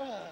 out.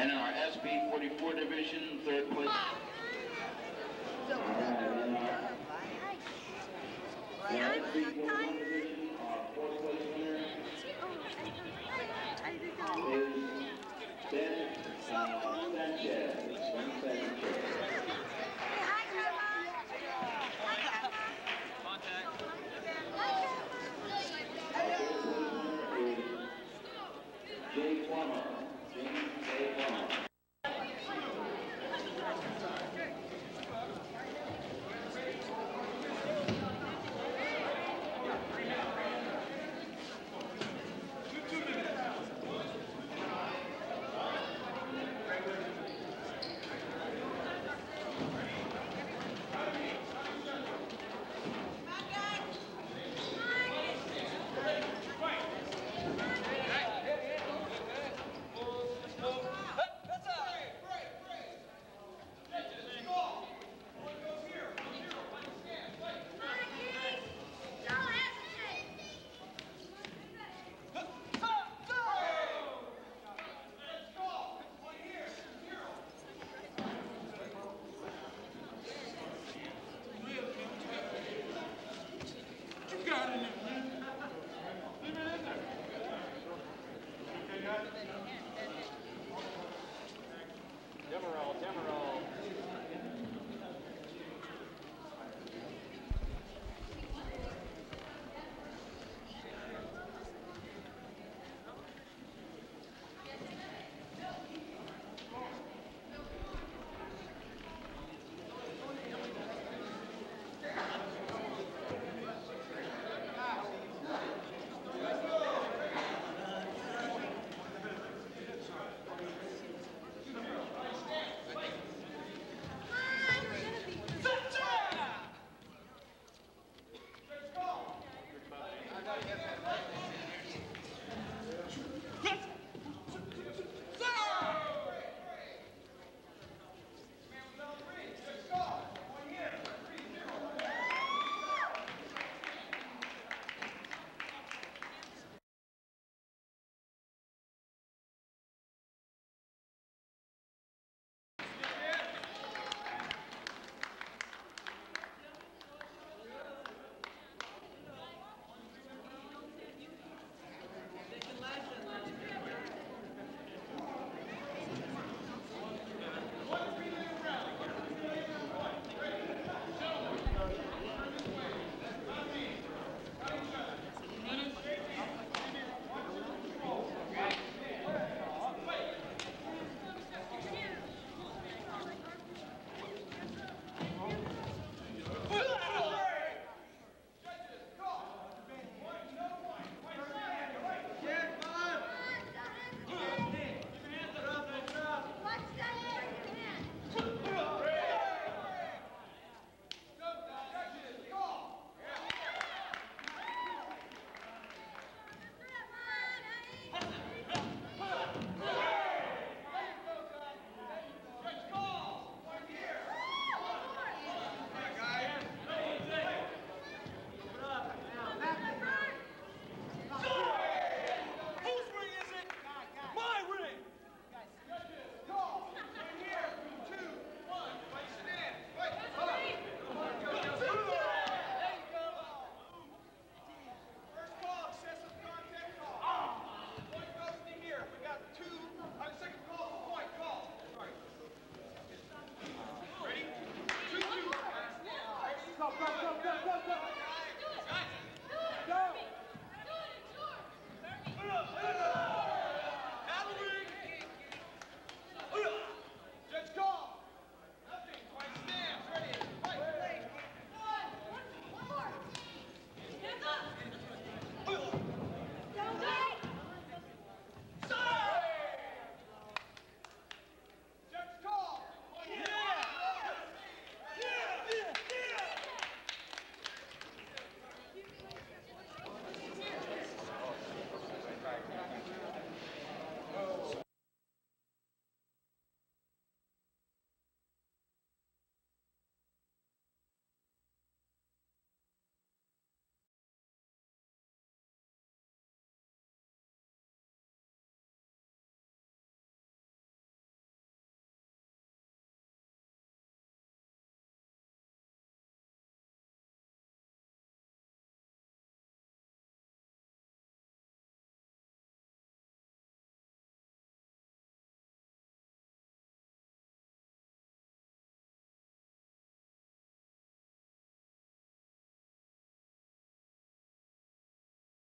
And our SB 44 division, third place. Our SB 41 division.